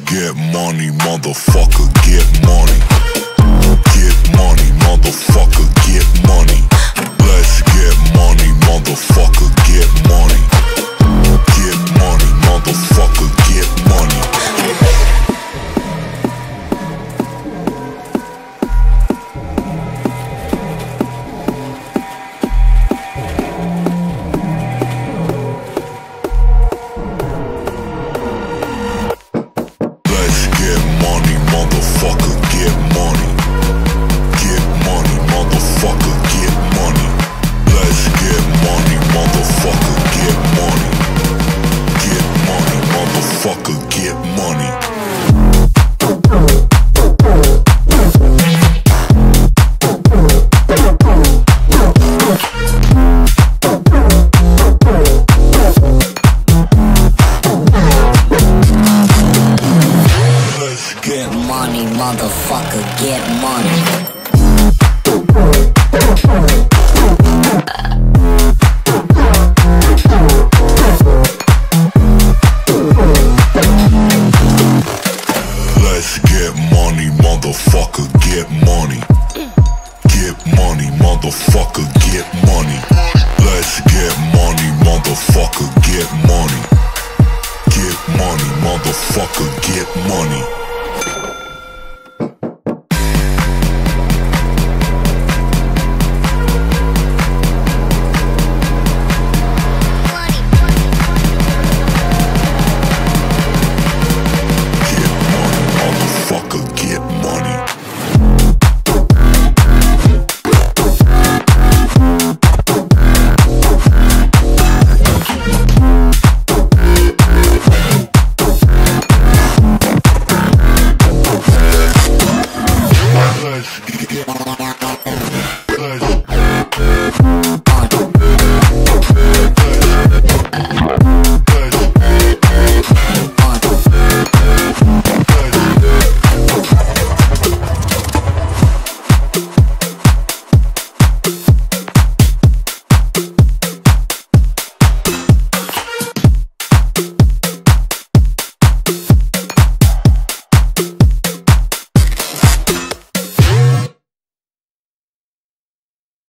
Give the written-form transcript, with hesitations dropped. bitch, get money, motherfucker, get money. Get money, motherfucker, get money. Let's get money, motherfucker, get money. Get money, motherfucker, get money. Motherfucker, get money. Let's get money, motherfucker, get money. Get money, motherfucker, get money. Let's get money, motherfucker, get money. Get money, motherfucker, get money.